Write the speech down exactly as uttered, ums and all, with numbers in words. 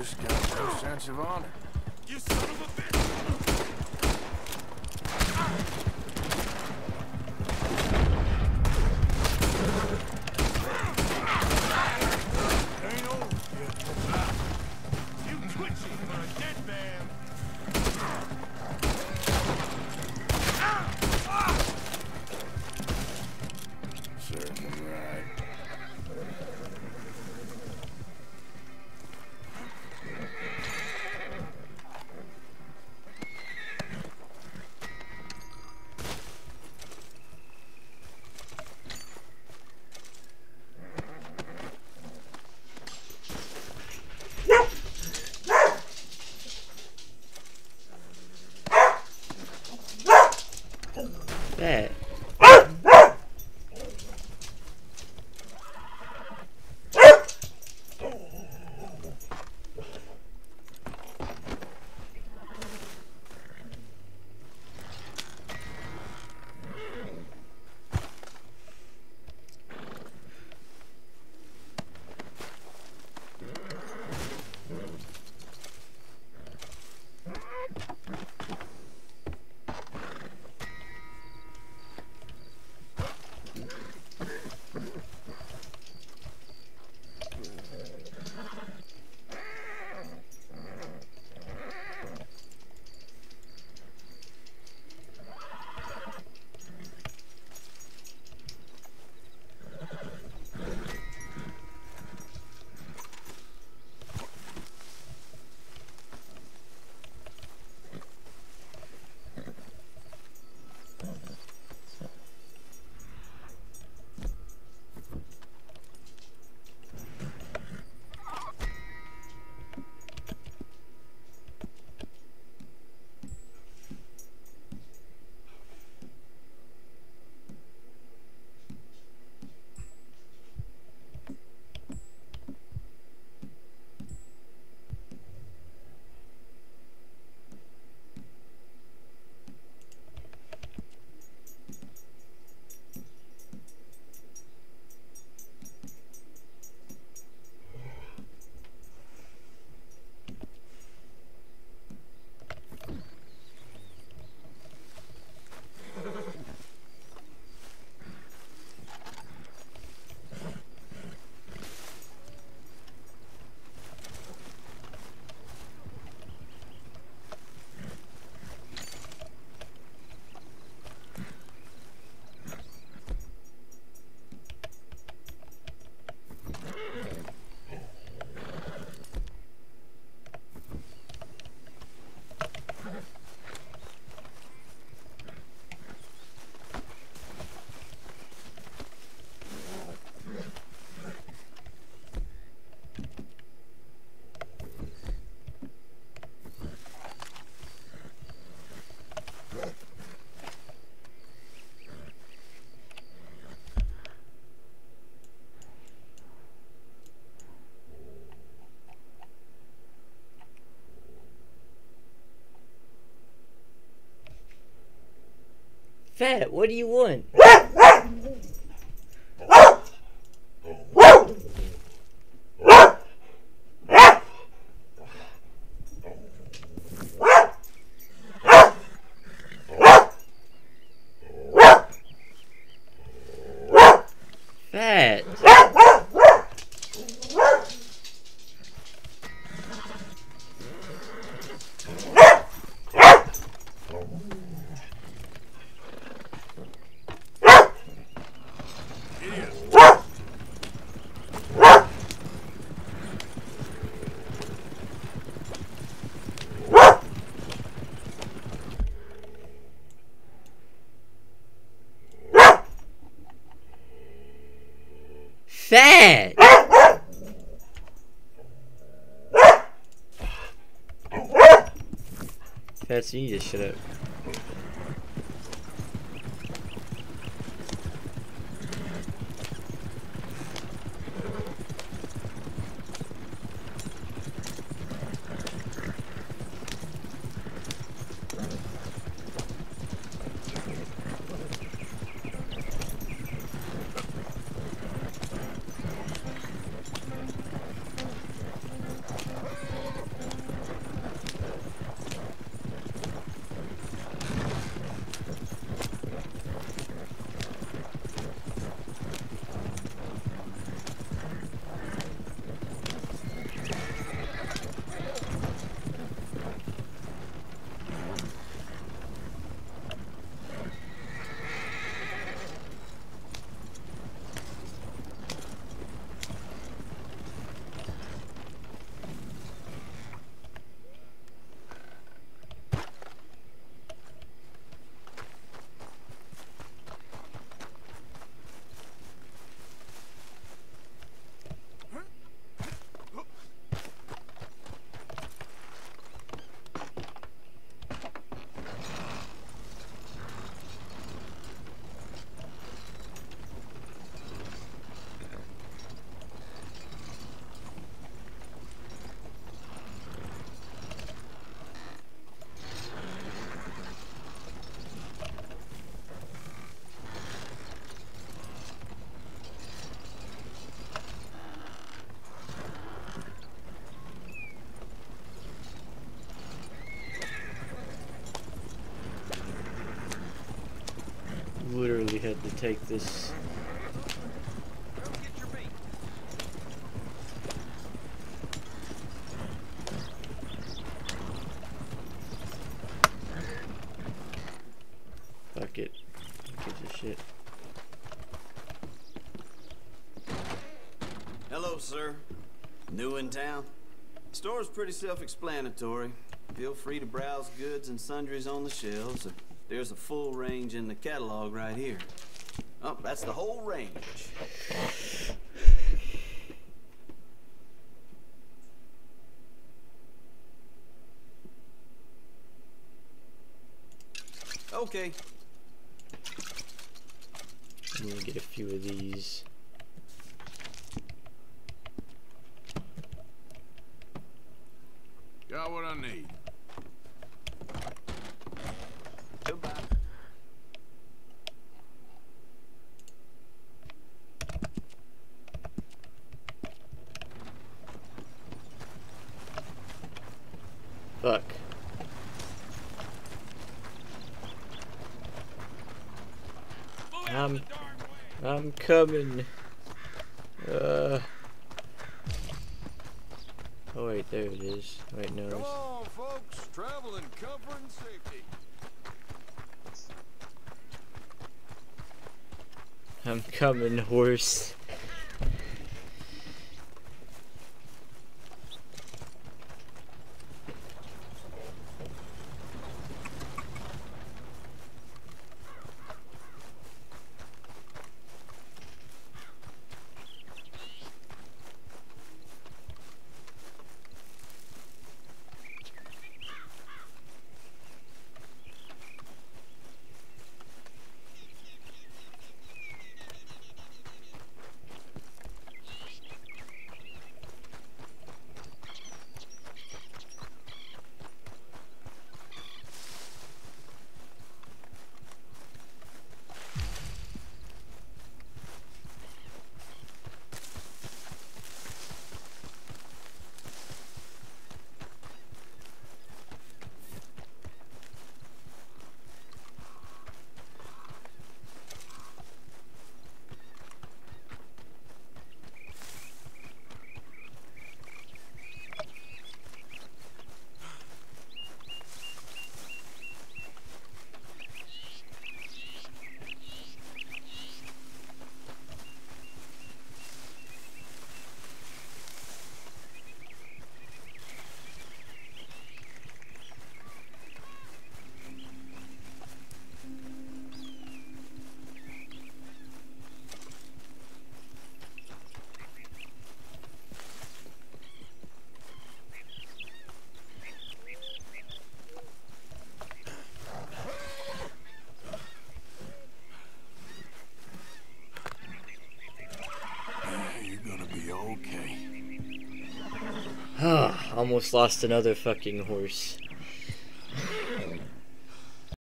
this guy's no sense of honor. You son of a bitch! It ain't over yet. You twitching for a dead man. Fat, what do you want? Fat. Fat! Fat, so you need to shut up. had to take this. Fuck it. Who gives a shit? Hello, sir. New in town? Store's pretty self-explanatory. Feel free to browse goods and sundries on the shelves. There's a full range in the catalog right here. Oh, that's the whole range. Okay. I'm gonna get a few of these. Got what I need. Goodbye. Fuck. I'm I'm coming. Uh Oh wait, there it is. Right now. Come on, folks, travel in comfort and safety. I'm coming, horse. Almost lost another fucking horse.